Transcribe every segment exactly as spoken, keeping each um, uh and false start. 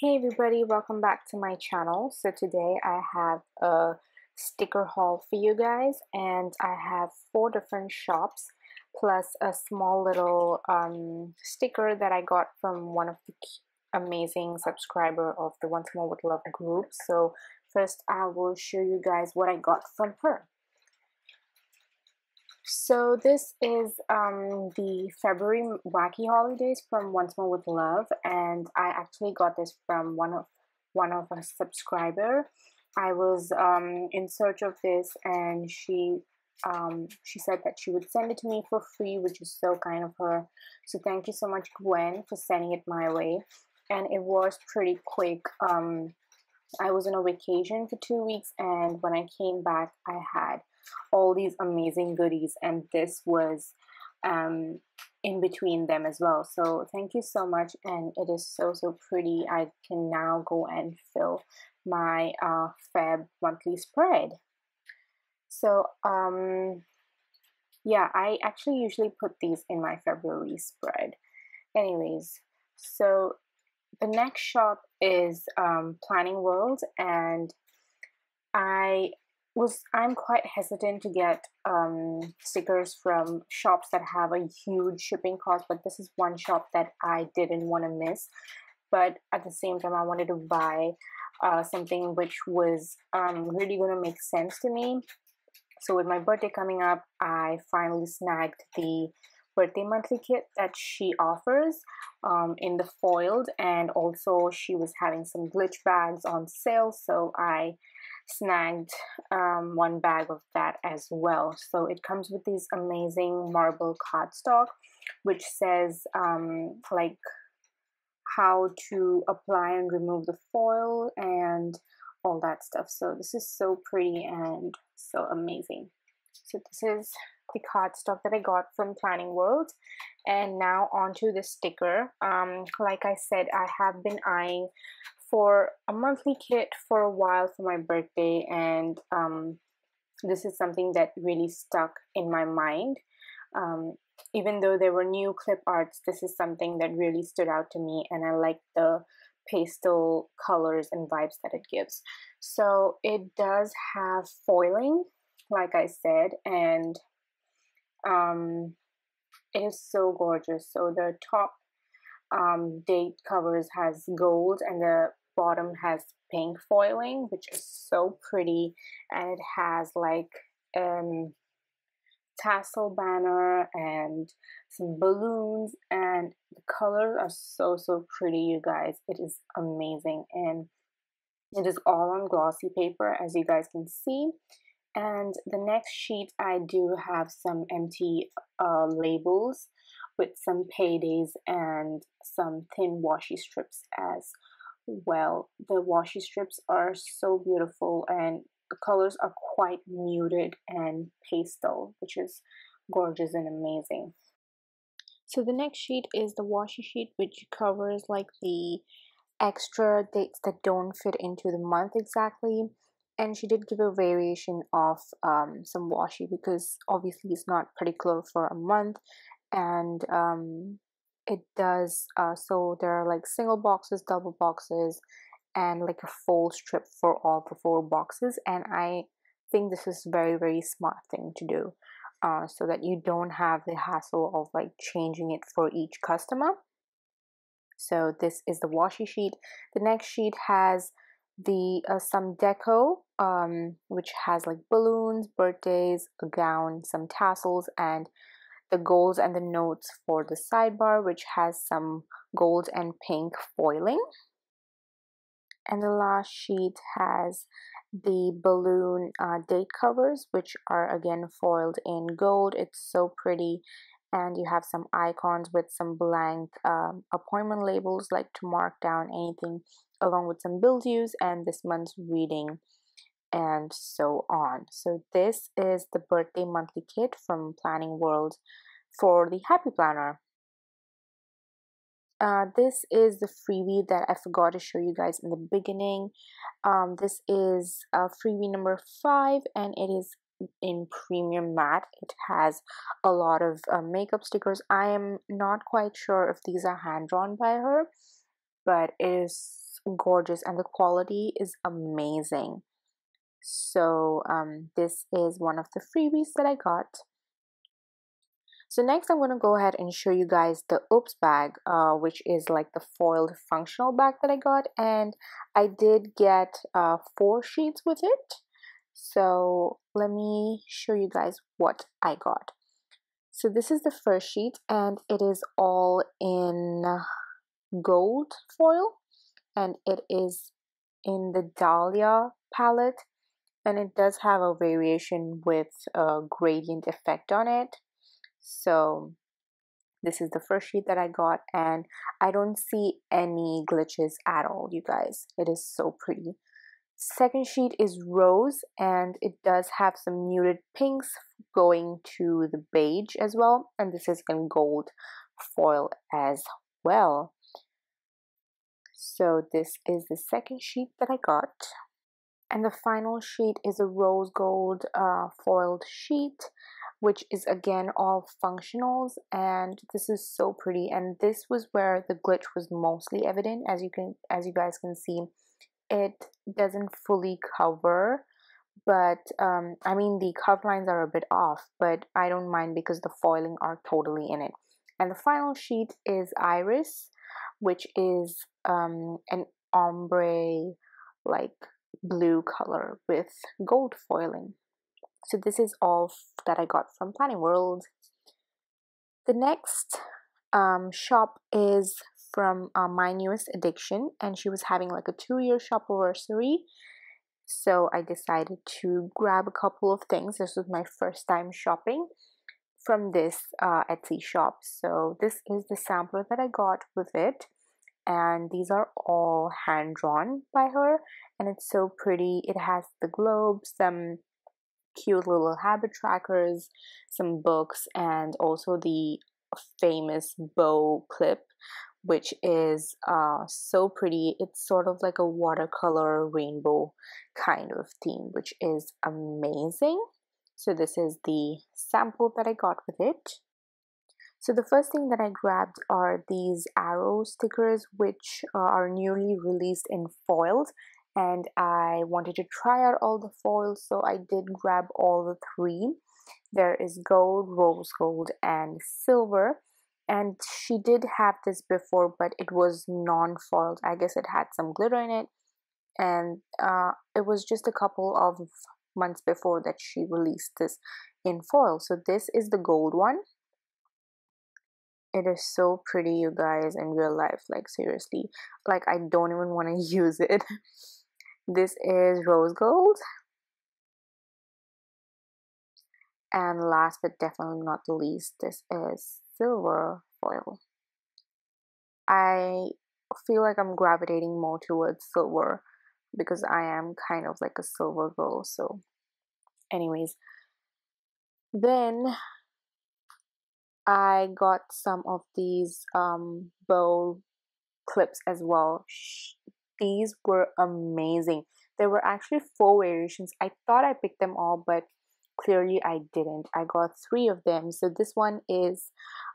Hey everybody, welcome back to my channel. So today I have a sticker haul for you guys, and I have four different shops plus a small little um, sticker that I got from one of the amazing subscriber of the Once More With Love group. So first I will show you guys what I got from her. So this is um, the February Wacky Holidays from Once More With Love, and I actually got this from one of one of a subscriber. I was um, in search of this, and she um, she said that she would send it to me for free, which is so kind of her. So thank you so much, Gwen, for sending it my way. And it was pretty quick. Um, I was on a vacation for two weeks, and when I came back, I had all these amazing goodies, and this was um in between them as well. So thank you so much, and it is so so pretty. I can now go and fill my uh Feb monthly spread. So um yeah, I actually usually put these in my February spread anyways. So the next shop is um Planning World, and I was I'm quite hesitant to get um, stickers from shops that have a huge shipping cost, but this is one shop that I didn't want to miss. But at the same time, I wanted to buy uh, something which was um, really going to make sense to me. So with my birthday coming up, I finally snagged the birthday monthly kit that she offers um, in the foiled, and also she was having some glitch bags on sale, so I snagged um, one bag of that as well. So it comes with these amazing marble cardstock which says um, like how to apply and remove the foil and all that stuff. So this is so pretty and so amazing. So this is the cardstock that I got from Planning World, and now onto the sticker. Um, like I said, I have been eyeing for a monthly kit for a while for my birthday, and um, this is something that really stuck in my mind. Um, even though there were new clip arts, this is something that really stood out to me, and I like the pastel colors and vibes that it gives. So it does have foiling, like I said, and um, it is so gorgeous. So the top um, date covers has gold, and the bottom has pink foiling, which is so pretty, and it has like um, tassel banner and some balloons, and the colors are so so pretty, you guys. It is amazing, and it is all on glossy paper, as you guys can see. And the next sheet, I do have some empty uh, labels with some paydays and some thin washi strips as well. The washi strips are so beautiful, and the colors are quite muted and pastel, which is gorgeous and amazing. So the next sheet is the washi sheet, which covers like the extra dates that don't fit into the month exactly. And she did give a variation of um, some washi, because obviously it's not particular for a month, and um, it does uh, so there are like single boxes, double boxes, and like a full strip for all the four boxes. And I think this is very very smart thing to do, uh, so that you don't have the hassle of like changing it for each customer. So this is the washi sheet. The next sheet has the uh, some deco, um, which has like balloons, birthdays, a gown, some tassels, and the goals and the notes for the sidebar, which has some gold and pink foiling. And the last sheet has the balloon uh, date covers, which are again foiled in gold. It's so pretty, and you have some icons with some blank um, appointment labels, like to mark down anything, along with some bill dues and this month's reading and so on. So this is the birthday monthly kit from Planning World for the Happy Planner. Uh, this is the freebie that I forgot to show you guys in the beginning. Um, this is uh, freebie number five, and it is in premium matte. It has a lot of uh, makeup stickers. I am not quite sure if these are hand drawn by her, but it is gorgeous and the quality is amazing. So um, this is one of the freebies that I got. So next I'm going to go ahead and show you guys the Oops bag, uh, which is like the foiled functional bag that I got, and I did get uh, four sheets with it. So let me show you guys what I got. So this is the first sheet, and it is all in gold foil, and it is in the Dahlia palette, and it does have a variation with a gradient effect on it. So this is the first sheet that I got, and I don't see any glitches at all, you guys. It is so pretty. Second sheet is rose, and it does have some muted pinks going to the beige as well, and this is in gold foil as well. So this is the second sheet that I got, and the final sheet is a rose gold uh, foiled sheet, which is again all functionals, and this is so pretty. And this was where the glitch was mostly evident, as you can as you guys can see. It doesn't fully cover, but um, I mean the curve lines are a bit off, but I don't mind because the foiling are totally in it. And the final sheet is Iris, which is um, an ombre like blue color with gold foiling. So this is all that I got from Planning World. The next um, shop is from uh, My Newest Addiction, and she was having like a two-year shop anniversary, so I decided to grab a couple of things. This was my first time shopping from this uh, Etsy shop. So this is the sampler that I got with it, and these are all hand-drawn by her, and it's so pretty. It has the globe, some cute little habit trackers, some books, and also the famous bow clip, which is uh, so pretty. It's sort of like a watercolor rainbow kind of theme, which is amazing. So this is the sample that I got with it. So the first thing that I grabbed are these arrow stickers, which are newly released in foiled, and I wanted to try out all the foils, so I did grab all the three. There is gold, rose gold, and silver. And she did have this before, but it was non-foiled. I guess it had some glitter in it, and uh, it was just a couple of months before that she released this in foil. So this is the gold one. It is so pretty, you guys, in real life. Like, seriously, like I don't even want to use it. This is rose gold. And last but definitely not the least, this is silver foil. I feel like I'm gravitating more towards silver because I am kind of like a silver girl. So anyways, then I got some of these um, bow clips as well. These were amazing. There were actually four variations. I thought I picked them all, but clearly I didn't. I got three of them. So this one is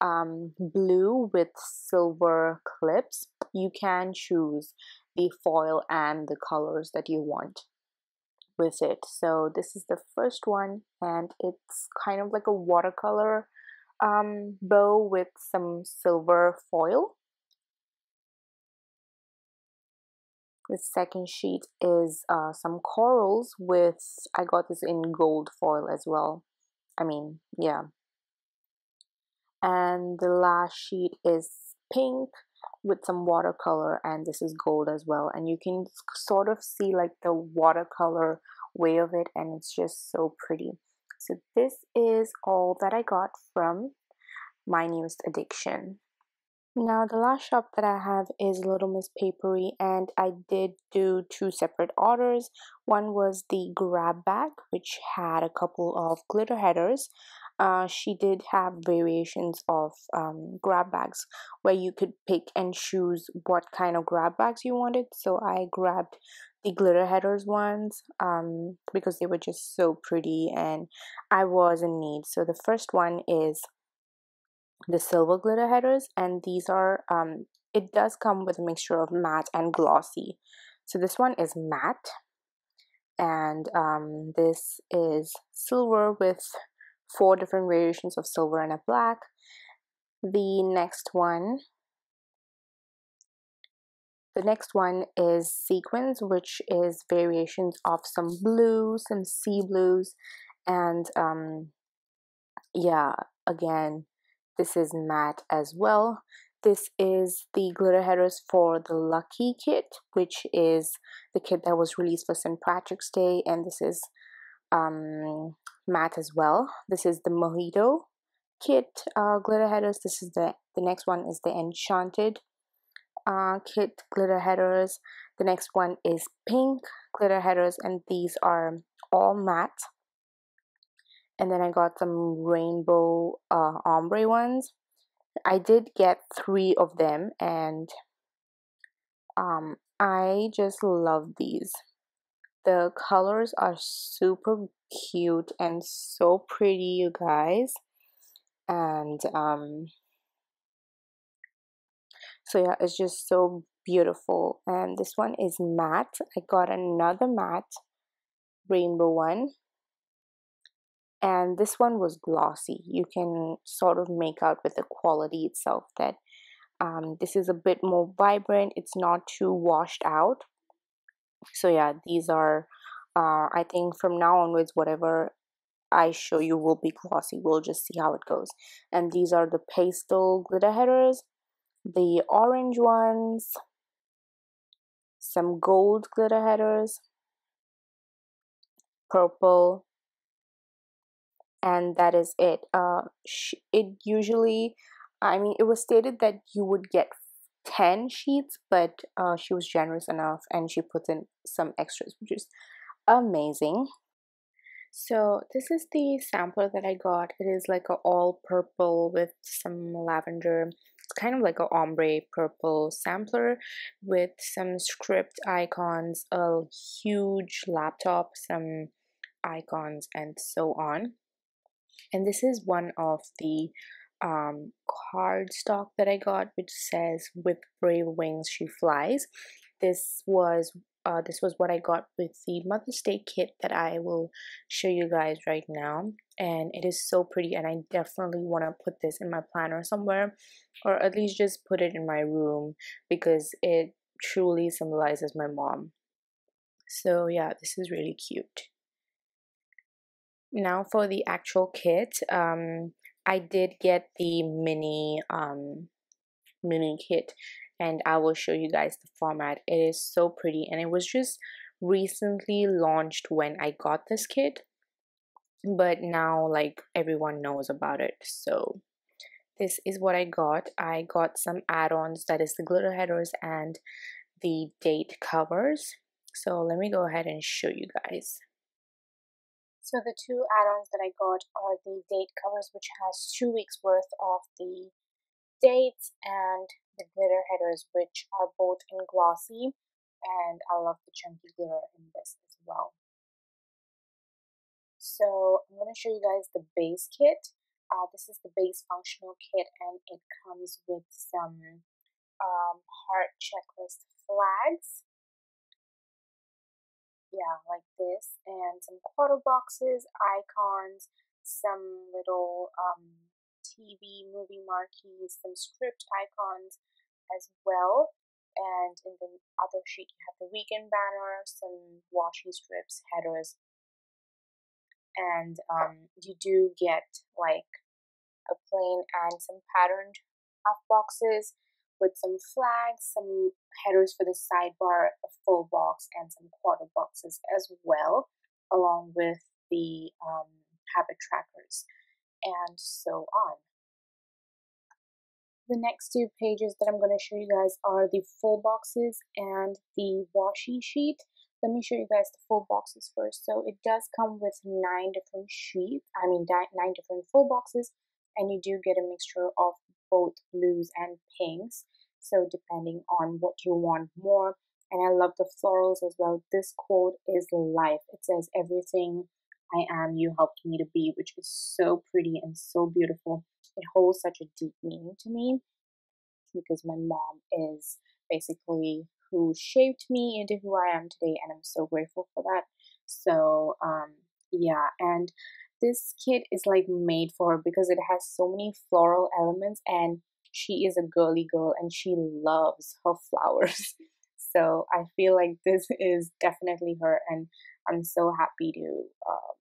um, blue with silver clips. You can choose the foil and the colors that you want with it. So this is the first one, and it's kind of like a watercolor um, bow with some silver foil. The second sheet is uh, some corals with, I got this in gold foil as well. I mean, yeah. And the last sheet is pink with some watercolor, and this is gold as well. And you can sort of see like the watercolor way of it, and it's just so pretty. So this is all that I got from My Newest Addiction. Now the last shop that I have is Little Miss Paperie, and I did do two separate orders. One was the grab bag, which had a couple of glitter headers. Uh, she did have variations of um, grab bags where you could pick and choose what kind of grab bags you wanted. So I grabbed the glitter headers ones um, because they were just so pretty and I was in need. So the first one is the silver glitter headers, and these are um It does come with a mixture of matte and glossy. So this one is matte, and um, this is silver with four different variations of silver and a black. The next one, the next one is sequins, which is variations of some blue, some sea blues, and um, yeah, again, this is matte as well. This is the glitter headers for the Lucky kit, which is the kit that was released for Saint Patrick's Day, and this is um, matte as well. This is the Mojito kit uh, glitter headers. This is the the next one is the Enchanted uh, kit glitter headers. The next one is pink glitter headers, and these are all matte. And then I got some rainbow uh, ombre ones. I did get three of them, and um, I just love these. The colors are super cute and so pretty, you guys. And um, so yeah, it's just so beautiful. And this one is matte. I got another matte rainbow one. And this one was glossy. You can sort of make out with the quality itself that um, this is a bit more vibrant. It's not too washed out. So yeah, these are, uh, I think from now onwards, whatever I show you will be glossy. We'll just see how it goes. And these are the pastel glitter headers, the orange ones, some gold glitter headers, purple. And that is it. Uh, it usually, I mean, it was stated that you would get ten sheets, but uh, she was generous enough and she put in some extras, which is amazing. So this is the sampler that I got. It is like a all purple with some lavender. It's kind of like a ombre purple sampler with some script icons, a huge laptop, some icons, and so on. And this is one of the um, cardstock that I got, which says "With brave wings she flies." This was uh, this was what I got with the Mother's Day kit that I will show you guys right now, and it is so pretty. And I definitely want to put this in my planner somewhere, or at least just put it in my room, because it truly symbolizes my mom. So yeah, this is really cute. Now for the actual kit, um, I did get the mini, um, mini kit, and I will show you guys the format. It is so pretty, and it was just recently launched when I got this kit, but now like everyone knows about it. So this is what I got. I got some add-ons, that is the glitter headers and the date covers. So let me go ahead and show you guys. So the two add-ons that I got are the date covers, which has two weeks worth of the dates, and the glitter headers, which are both in glossy, and I love the chunky glitter in this as well. So I'm going to show you guys the base kit. Uh, this is the base functional kit, and it comes with some um, heart checklist flags. Yeah, like this, and some quarter boxes, icons, some little um, T V movie marquees, some script icons as well. And in the other sheet, you have the weekend banner, some washi strips, headers, and um, you do get like a plain and some patterned half boxes with some flags, some headers for the sidebar, a full box, and some quarter boxes as well, along with the um, habit trackers, and so on. The next two pages that I'm going to show you guys are the full boxes and the washi sheet. Let me show you guys the full boxes first. So it does come with nine different sheets, I mean nine different full boxes, and you do get a mixture of both blues and pinks, so depending on what you want more. And I love the florals as well. This quote is life. It says, "Everything I am, you helped me to be," which is so pretty and so beautiful. It holds such a deep meaning to me. because my mom is basically who shaped me into who I am today, and I'm so grateful for that. So um yeah, and this kit is like made for her because it has so many floral elements, and she is a girly girl and she loves her flowers. So I feel like this is definitely her, and I'm so happy to uh,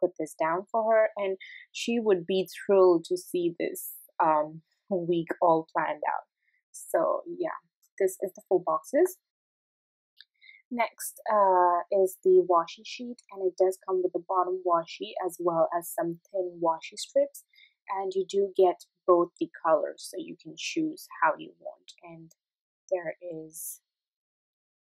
put this down for her, and she would be thrilled to see this um, week all planned out. So yeah, this is the full boxes. Next uh, is the washi sheet, and it does come with the bottom washi as well as some thin washi strips, and you do get both the colors, so you can choose how you want. And there is,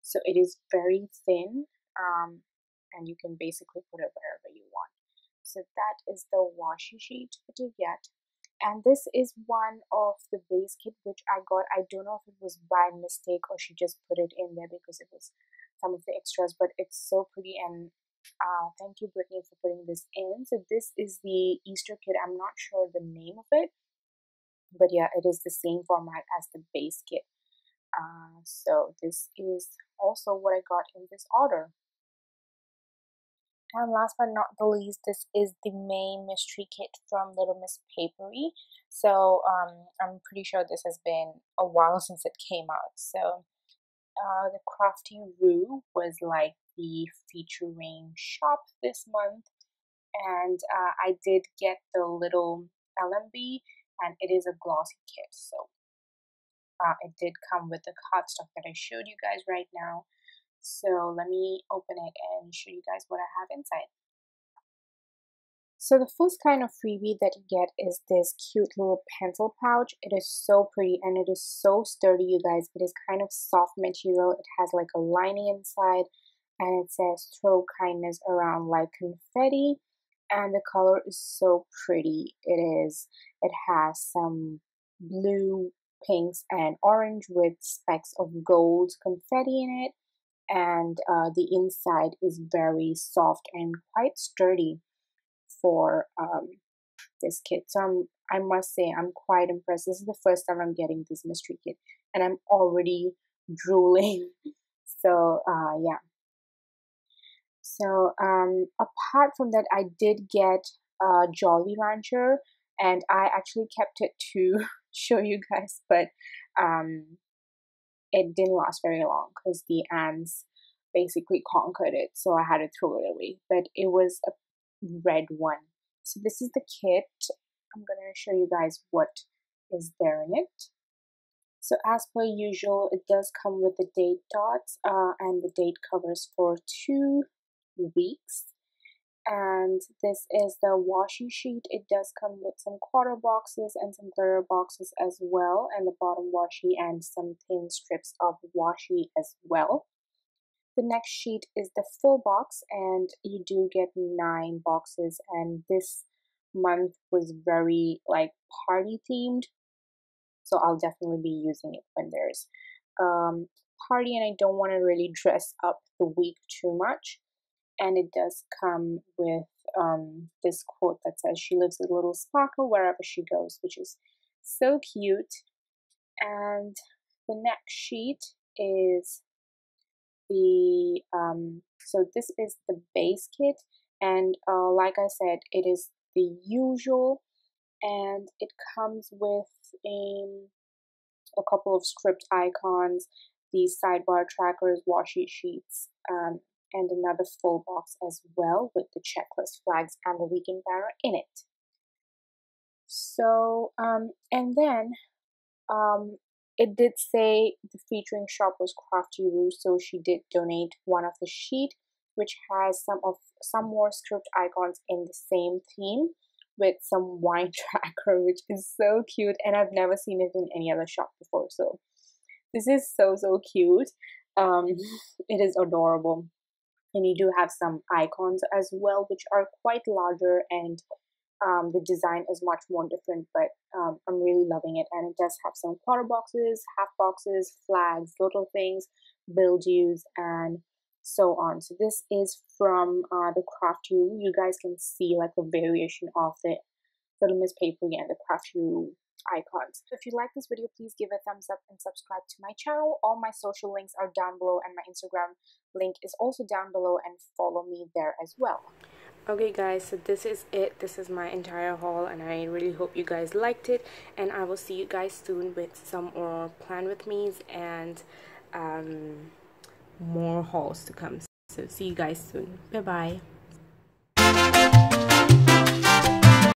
so it is very thin, um, and you can basically put it wherever you want. So that is the washi sheet that you get. And this is one of the base kit which I got. I don't know if it was by mistake or she just put it in there because it was some of the extras, but it's so pretty. And uh, thank you, Brittany, for putting this in. So this is the Easter kit. I'm not sure the name of it, but yeah, it is the same format as the base kit. Uh, so this is also what I got in this order. And last but not the least, this is the main mystery kit from Little Miss Paperie. So um, I'm pretty sure this has been a while since it came out. So uh, the Crafty Roo was like the featuring shop this month. And uh, I did get the little L M B, and it is a glossy kit. So uh, it did come with the card stuff that I showed you guys right now. So let me open it and show you guys what I have inside. So the first kind of freebie that you get is this cute little pencil pouch. It is so pretty and it is so sturdy, you guys. It is kind of soft material. It has like a lining inside, and it says throw kindness around like confetti. And the color is so pretty. It is, it has some blue, pinks and orange with specks of gold confetti in it. And uh, the inside is very soft and quite sturdy for um, this kit. So I'm, I must say I'm quite impressed. This is the first time I'm getting this mystery kit, and I'm already drooling. So uh, yeah. So um, apart from that, I did get a Jolly Rancher, and I actually kept it to show you guys, but um, it didn't last very long because the ants basically conquered it, so I had to throw it away. But it was a red one. So this is the kit. I'm gonna show you guys what is there in it. So as per usual, it does come with the date dots, uh, and the date covers for two weeks. And this is the washi sheet. It does come with some quarter boxes and some glitter boxes as well, and the bottom washi and some thin strips of washi as well. The next sheet is the full box, and you do get nine boxes, and this month was very like party themed, so I'll definitely be using it when there's um party and I don't want to really dress up the week too much. And it does come with um, this quote that says, "She lives with a little sparkle wherever she goes," which is so cute. And the next sheet is the, um, so this is the base kit. And uh, like I said, it is the usual. And it comes with a, a couple of script icons, the sidebar trackers, washi sheets, um, and another full box as well with the checklist flags and the weekend banner in it. So, um, and then um, it did say the featuring shop was Crafty Roo, so she did donate one of the sheet, which has some of some more script icons in the same theme with some wine tracker, which is so cute, and I've never seen it in any other shop before. So this is so, so cute. Um, it is adorable. And you do have some icons as well, which are quite larger, and um, the design is much more different, but um, I'm really loving it. And it does have some quarter boxes, half boxes, flags, little things, build-yous, and so on. So this is from uh, the Crafty Roo. You guys can see like the variation of the Little Miss Paperie and the Crafty Roo icons. So if you like this video, please give a thumbs up and subscribe to my channel. All my social links are down below and my Instagram link is also down below, and follow me there as well. Okay guys, so this is it. This is my entire haul and I really hope you guys liked it, and I will see you guys soon with some more plan with me's and um, more hauls to come. So see you guys soon. Bye bye.